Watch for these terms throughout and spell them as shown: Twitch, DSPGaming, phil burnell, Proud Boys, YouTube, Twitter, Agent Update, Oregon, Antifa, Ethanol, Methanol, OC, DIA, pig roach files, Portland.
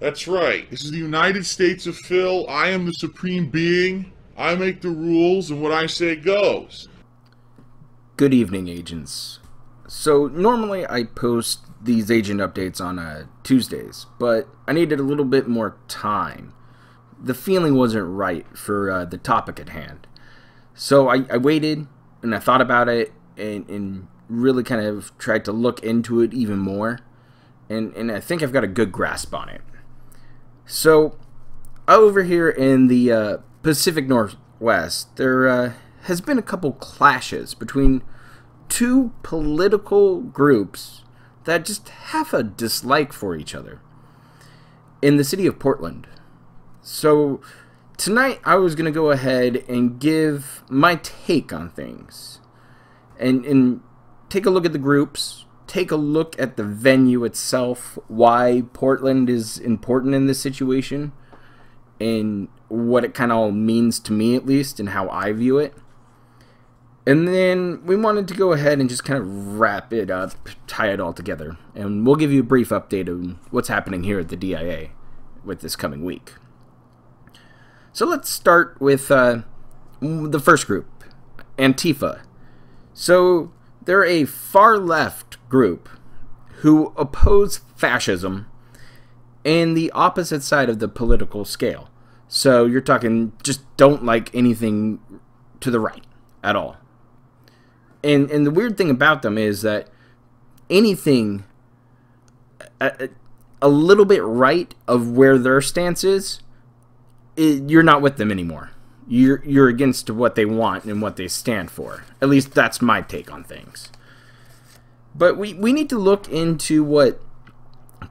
That's right. This is the United States of Phil. I am the supreme being. I make the rules, and what I say goes. Good evening, agents. So, normally I post these agent updates on Tuesdays, but I needed a little bit more time. The feeling wasn't right for the topic at hand. So I waited, and I thought about it, and really kind of tried to look into it even more. And I think I've got a good grasp on it. So, over here in the Pacific Northwest, there has been a couple clashes between two political groups that just have a dislike for each other in the city of Portland. So tonight I was going to go ahead and give my take on things and take a look at the groups, take a look at the venue itself, why Portland is important in this situation, and what it kind of all means to me, at least, and how I view it. And then we wanted to go ahead and just kind of wrap it up, tie it all together, and we'll give you a brief update on what's happening here at the DIA with this coming week. So let's start with the first group, Antifa. So they're a far-left group who oppose fascism and the opposite side of the political scale. So you're talking just don't like anything to the right at all. And the weird thing about them is that anything a little bit right of where their stance is, you're not with them anymore. You're against what they want and what they stand for. At least that's my take on things. But we need to look into what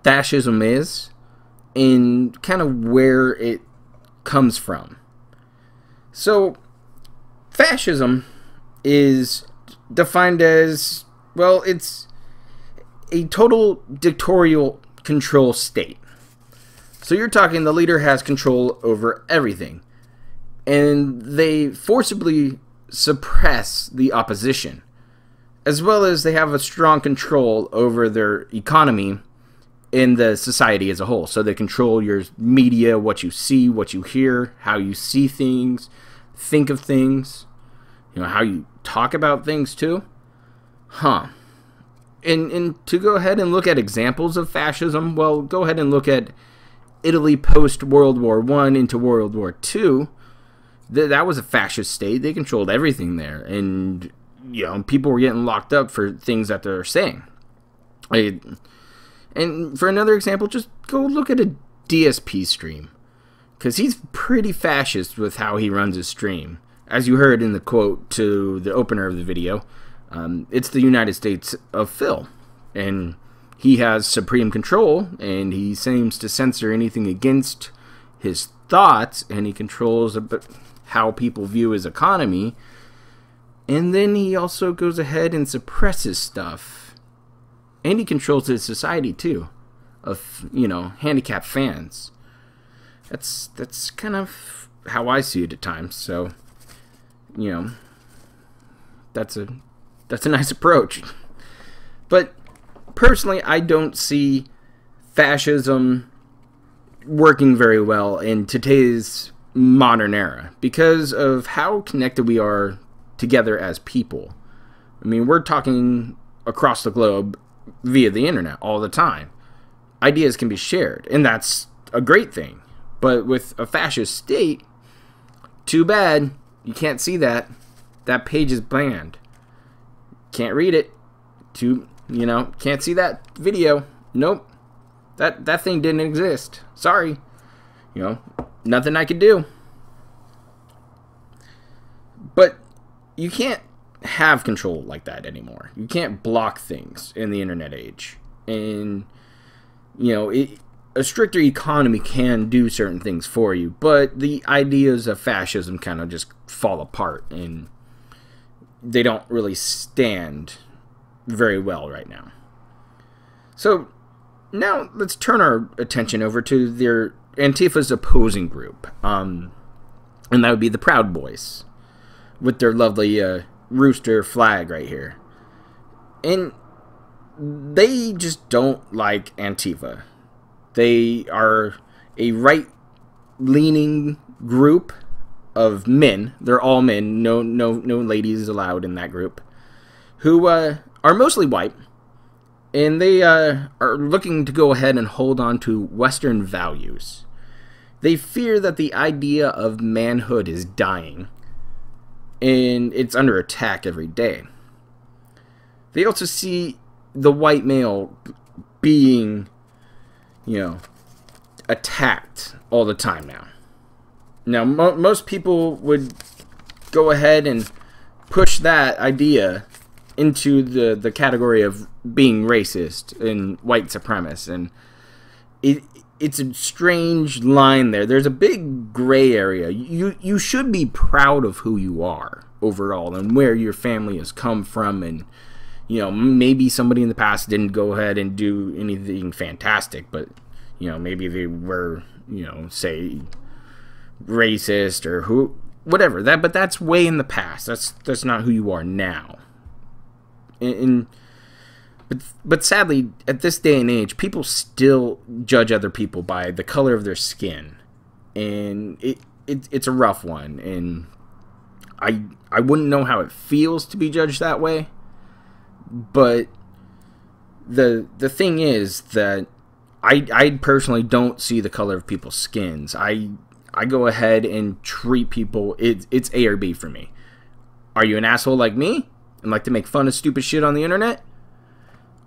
fascism is and kind of where it comes from. So fascism is defined as, well, it's a total dictatorial control state. So you're talking the leader has control over everything, and they forcibly suppress the opposition, as well as they have a strong control over their economy in the society as a whole. So they control your media, what you see, what you hear, how you see things, think of things, you know, how you talk about things too. And to go ahead and look at examples of fascism, well, go ahead and look at Italy post World War I into World War II. That was a fascist state. They controlled everything there, and you know, people were getting locked up for things that they're saying. And for another example, just go look at a DSP stream, because he's pretty fascist with how he runs his stream. As you heard in the quote to the opener of the video, it's the United States of Phil, and he has supreme control, and he seems to censor anything against his thoughts, and he controls how people view his economy, and then he also goes ahead and suppresses stuff. And he controls his society too, of, you know, handicapped fans. That's kind of how I see it at times. So, you know, that's a nice approach. But personally, I don't see fascism working very well in today's modern era because of how connected we are together as people. I mean, we're talking across the globe via the internet all the time. Ideas can be shared, and that's a great thing. But with a fascist state, too bad you can't see that. That page is banned. Can't read it. Too, you know, can't see that video. Nope. That thing didn't exist. Sorry. You know, nothing I could do. But you can't have control like that anymore. You can't block things in the internet age, and you know, a stricter economy can do certain things for you, but the ideas of fascism kind of just fall apart, and they don't really stand very well right now. So now let's turn our attention over to their Antifa's opposing group, and that would be the Proud Boys, with their lovely rooster flag right here. And they just don't like Antifa. They are a right-leaning group of men. They're all men. No ladies allowed in that group. Who are mostly white, and they are looking to go ahead and hold on to Western values. They fear that the idea of manhood is dying, and it's under attack every day. They also see the white male being, you know, attacked all the time now. Now, most people would go ahead and push that idea into the category of being racist and white supremacist, and it's a strange line there. There's a big gray area. You should be proud of who you are overall and where your family has come from, and you know, maybe somebody in the past didn't go ahead and do anything fantastic, but you know, maybe they were, you know, say racist or who, whatever that. But that's way in the past. That's not who you are now. But sadly, at this day and age, people still judge other people by the color of their skin, and it's a rough one. And I wouldn't know how it feels to be judged that way. But the thing is that I personally don't see the color of people's skins. I go ahead and treat people. It's A or B for me. Are you an asshole like me and like to make fun of stupid shit on the internet?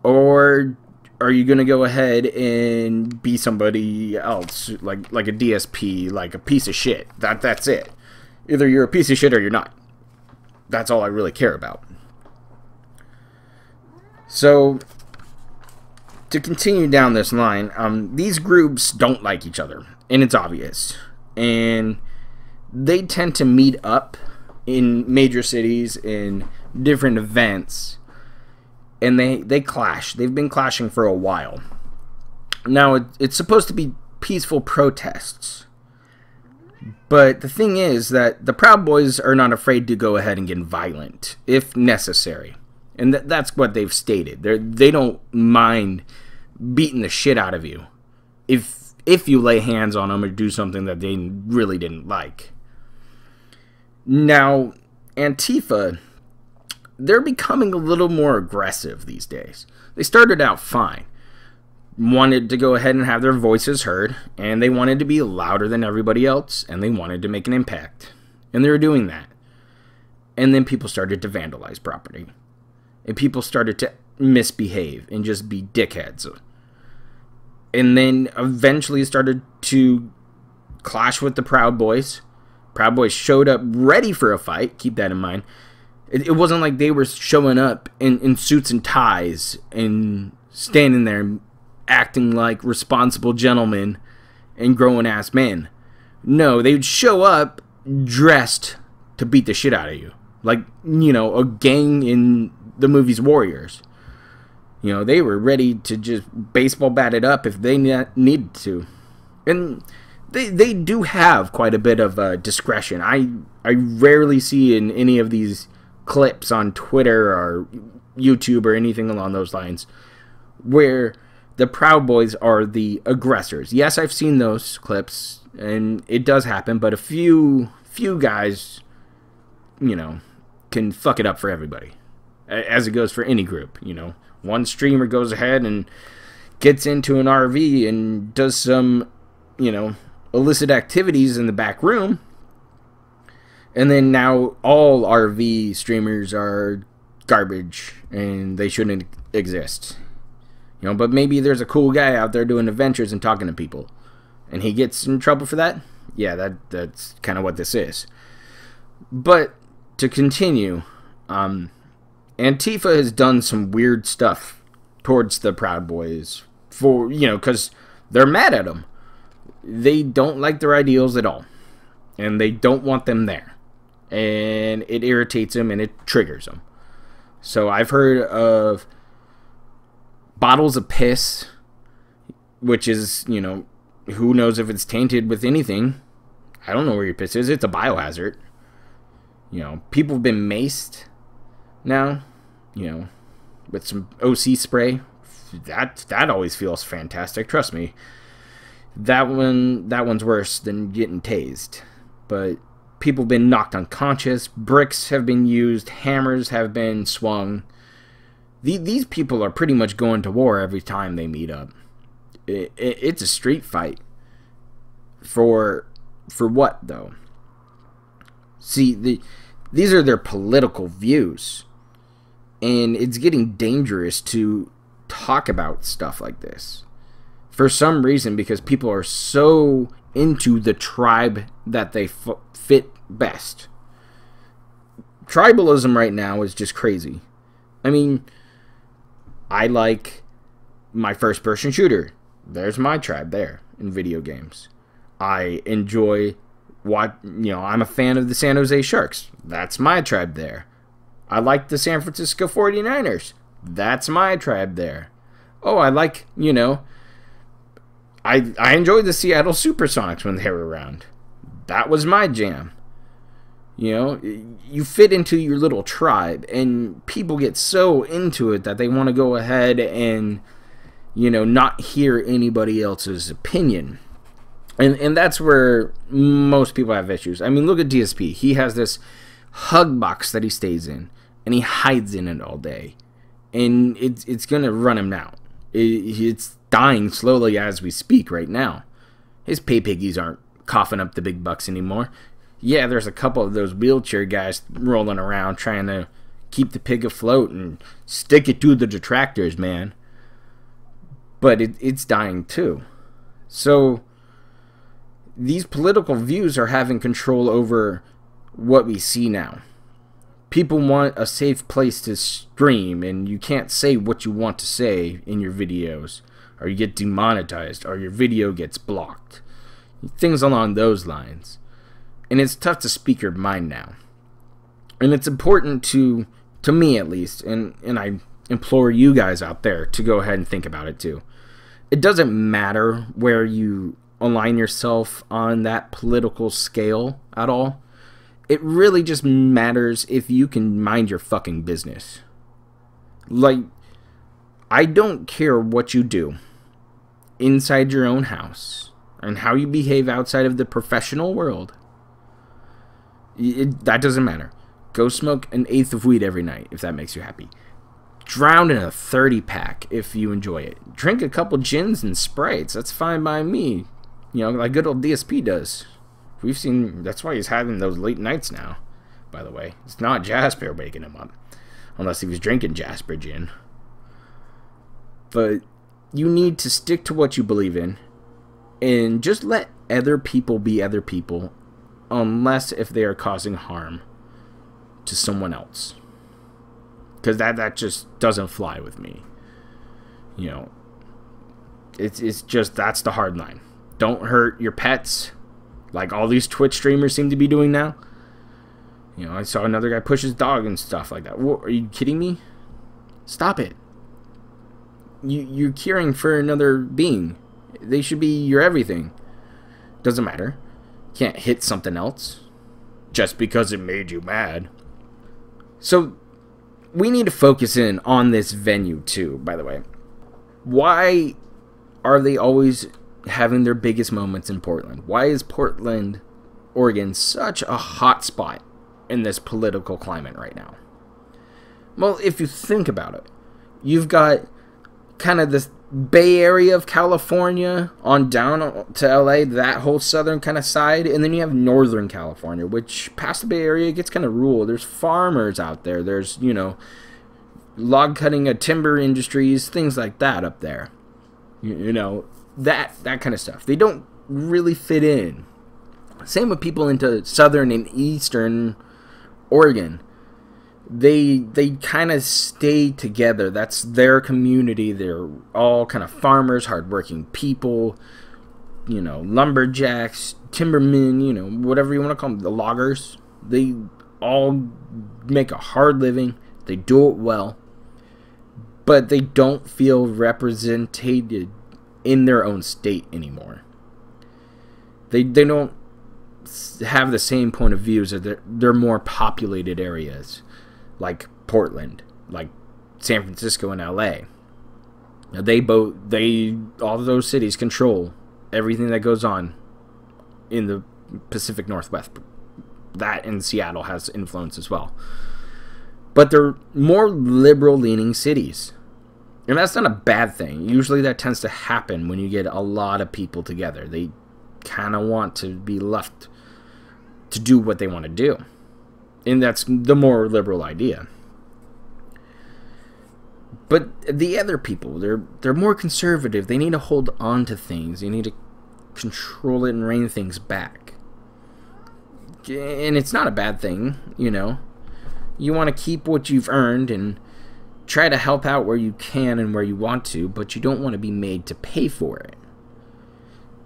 Or are you gonna go ahead and be somebody else, like a DSP, like a piece of shit? That's it. Either you're a piece of shit or you're not. That's all I really care about. So, to continue down this line, these groups don't like each other, and it's obvious. And they tend to meet up in major cities in different events, and they clash. They've been clashing for a while. Now, it's supposed to be peaceful protests, but the thing is that the Proud Boys are not afraid to go ahead and get violent, if necessary. And that's what they've stated. They don't mind beating the shit out of you if you lay hands on them or do something that they really didn't like. Now, Antifa, they're becoming a little more aggressive these days. They started out fine. Wanted to go ahead and have their voices heard, and they wanted to be louder than everybody else, and they wanted to make an impact. And they were doing that. And then people started to vandalize property. And people started to misbehave and just be dickheads. And then eventually started to clash with the Proud Boys. Proud Boys showed up ready for a fight. Keep that in mind. It wasn't like they were showing up in suits and ties and standing there acting like responsible gentlemen and grown-ass men. No, they would show up dressed to beat the shit out of you. Like, you know, a gang in the movie's Warriors. You know, they were ready to just baseball bat it up if they needed to. And they do have quite a bit of discretion. I rarely see in any of these clips on Twitter or YouTube or anything along those lines where the Proud Boys are the aggressors. Yes, I've seen those clips, and it does happen, but a few guys, you know, can fuck it up for everybody. As it goes for any group, you know. One streamer goes ahead and gets into an RV and does some, you know, illicit activities in the back room. And then now all RV streamers are garbage and they shouldn't exist. You know, but maybe there's a cool guy out there doing adventures and talking to people. And he gets in trouble for that? Yeah, that's kind of what this is. But to continue, Antifa has done some weird stuff towards the Proud Boys for, you know, because they're mad at them. They don't like their ideals at all, and they don't want them there, and it irritates them and it triggers them. So I've heard of bottles of piss, which is, you know, who knows if it's tainted with anything. I don't know where your piss is. It's a biohazard. You know, people have been maced now, you know, with some OC spray, that always feels fantastic, trust me. That one's worse than getting tased. But people have been knocked unconscious, bricks have been used, hammers have been swung. These people are pretty much going to war every time they meet up. It's a street fight. For what, though? See, these are their political views. And it's getting dangerous to talk about stuff like this. For some reason, because people are so into the tribe that they fit best. Tribalism right now is just crazy. I mean, I like my first-person shooter. There's my tribe there in video games. I enjoy I'm a fan of the San Jose Sharks. That's my tribe there. I like the San Francisco 49ers. That's my tribe there. Oh, I like, I enjoyed the Seattle Supersonics when they were around. That was my jam. You fit into your little tribe, and people get so into it that they want to go ahead and, not hear anybody else's opinion. And that's where most people have issues. I mean, look at DSP. He has this hug box that he stays in, and he hides in it all day. And it's going to run him out. It's dying slowly as we speak right now. His pay piggies aren't coughing up the big bucks anymore. Yeah, there's a couple of those wheelchair guys rolling around trying to keep the pig afloat and stick it to the detractors, man. But it's dying too. So these political views are having control over what we see now. People want a safe place to stream, and you can't say what you want to say in your videos, or you get demonetized, or your video gets blocked. Things along those lines. And it's tough to speak your mind now. And it's important to me at least, and I implore you guys out there to go ahead and think about it too. It doesn't matter where you align yourself on that political scale at all. It really just matters if you can mind your fucking business. Like, I don't care what you do inside your own house and how you behave outside of the professional world. That doesn't matter. Go smoke an eighth of weed every night if that makes you happy. Drown in a 30-pack if you enjoy it. Drink a couple gins and Sprites. That's fine by me. Like good old DSP does. We've seen, that's why he's having those late nights now, by the way. It's not Jasper waking him up. Unless he was drinking Jasper gin. But you need to stick to what you believe in. And just let other people be other people. Unless if they are causing harm to someone else. Because that just doesn't fly with me. It's just, that's the hard line. Don't hurt your pets. Like all these Twitch streamers seem to be doing now. I saw another guy push his dog and stuff like that. What, are you kidding me? Stop it. You're caring for another being. They should be your everything. Doesn't matter. Can't hit something else just because it made you mad. So we need to focus in on this venue too, by the way. Why are they always having their biggest moments in Portland? Why is Portland, Oregon such a hot spot in this political climate right now? Well, if you think about it, you've got kind of this Bay Area of California on down to LA, that whole southern kind of side, and then you have Northern California, which past the Bay Area gets kind of rural. There's farmers out there. There's, log cutting, timber industries, things like that up there. That kind of stuff. They don't really fit in. Same with people into southern and eastern Oregon. They kind of stay together. That's their community. They're all kind of farmers, hardworking people, lumberjacks, timbermen, whatever you want to call them, the loggers. They all make a hard living. They do it well. But they don't feel represented in their own state anymore. They don't have the same point of views as their more populated areas. Like Portland, like San Francisco and LA. All of those cities control everything that goes on in the Pacific Northwest. That and Seattle has influence as well. But they're more liberal-leaning cities. And that's not a bad thing. Usually that tends to happen when you get a lot of people together. They kind of want to be left to do what they want to do. And that's the more liberal idea. But the other people, they're more conservative. They need to hold on to things. They need to control it and rein things back. And it's not a bad thing, you know. You want to keep what you've earned and try to help out where you can and where you want to, but you don't want to be made to pay for it.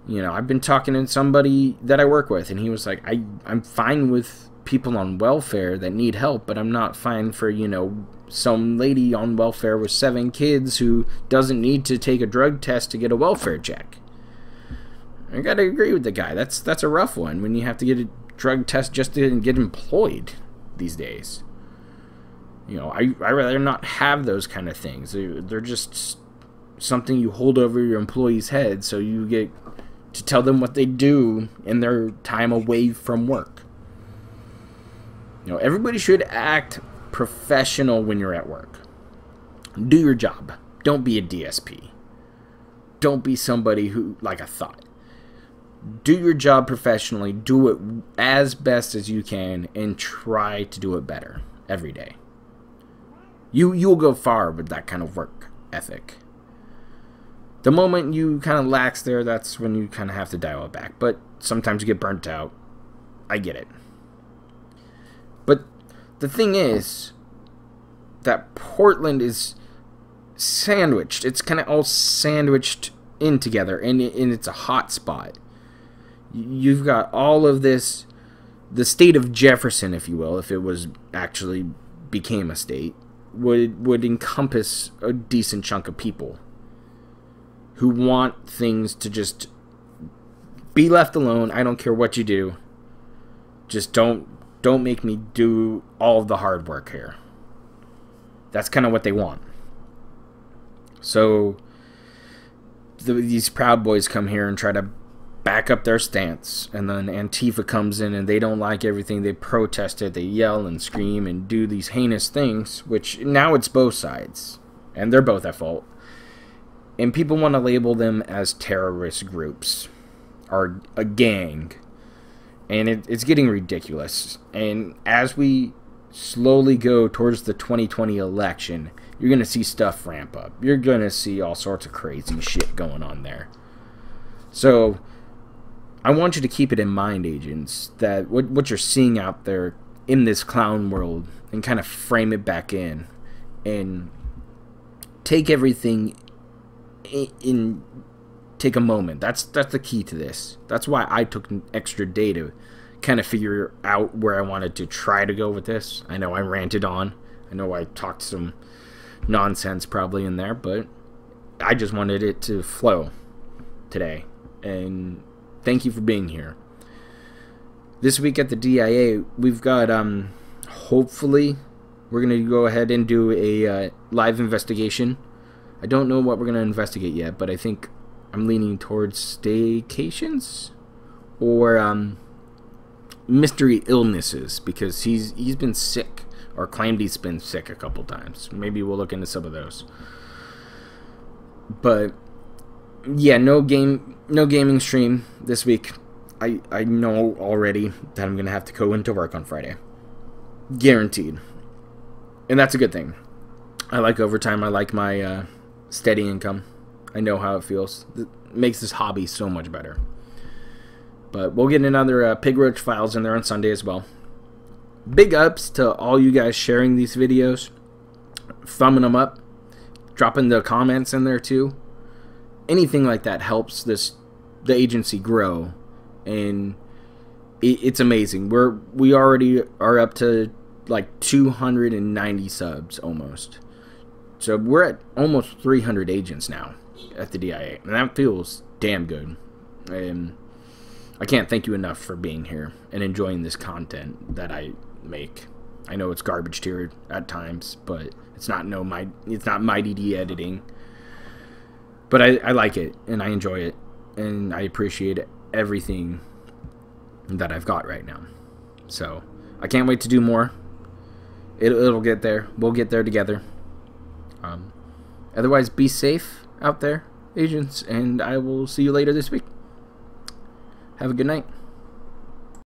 You know, I've been talking to somebody that I work with, and he was like, I'm fine with people on welfare that need help, but I'm not fine for, you know, some lady on welfare with 7 kids who doesn't need to take a drug test to get a welfare check. I gotta agree with the guy. That's a rough one when you have to get a drug test just to get employed these days. You know, I'd rather not have those kind of things. They're just something you hold over your employees' heads, so you get to tell them what they do in their time away from work. You know, everybody should act professional when you're at work. Do your job. Don't be a DSP. Don't be somebody who, like a thought. Do your job professionally. Do it as best as you can, and try to do it better every day. You'll go far with that kind of work ethic. The moment you kind of lax there, that's when you kind of have to dial it back. But sometimes you get burnt out. I get it. But the thing is that Portland is sandwiched. It's kind of all sandwiched in together, and it's a hot spot. You've got all of this, the state of Jefferson, if you will, if it was actually became a state, would encompass a decent chunk of people who want things to just be left alone. I don't care what you do. Just don't make me do all of the hard work here. That's kind of what they want. So these Proud Boys come here and try to back up their stance, and then Antifa comes in and they don't like everything. They protest it, they yell and scream and do these heinous things, which now it's both sides and they're both at fault, and people want to label them as terrorist groups or a gang, and it's getting ridiculous. And as we slowly go towards the 2020 election, you're gonna see stuff ramp up. You're gonna see all sorts of crazy shit going on there. So I want you to keep it in mind, agents, that what you're seeing out there in this clown world, and kind of frame it back in and take everything in, take a moment. That's the key to this. That's why I took an extra day to kind of figure out where I wanted to try to go with this. I know I ranted on. I know I talked some nonsense probably in there, but I just wanted it to flow today. And thank you for being here. This week at the DIA, we've got, hopefully, we're going to go ahead and do a live investigation. I don't know what we're going to investigate yet, but I think I'm leaning towards staycations or mystery illnesses, because he's been sick, or claimed he's been sick a couple times. Maybe we'll look into some of those. But yeah, no gaming stream this week. I know already that I'm gonna have to go into work on Friday, guaranteed, and that's a good thing. I like overtime. I like my steady income. I know how it feels. It makes this hobby so much better. But we'll get another Pig Roach Files in there on Sunday as well. Big ups to all you guys sharing these videos, thumbing them up, dropping the comments in there too. Anything like that helps the agency grow, and it's amazing. We already are up to like 290 subs almost, so we're at almost 300 agents now at the DIA, and that feels damn good. And I can't thank you enough for being here and enjoying this content that I make. I know it's garbage tier at times, but it's not mighty D editing. But I like it, and I enjoy it, and I appreciate everything that I've got right now. So I can't wait to do more. It'll get there. We'll get there together. Otherwise, be safe out there, agents, and I will see you later this week. Have a good night.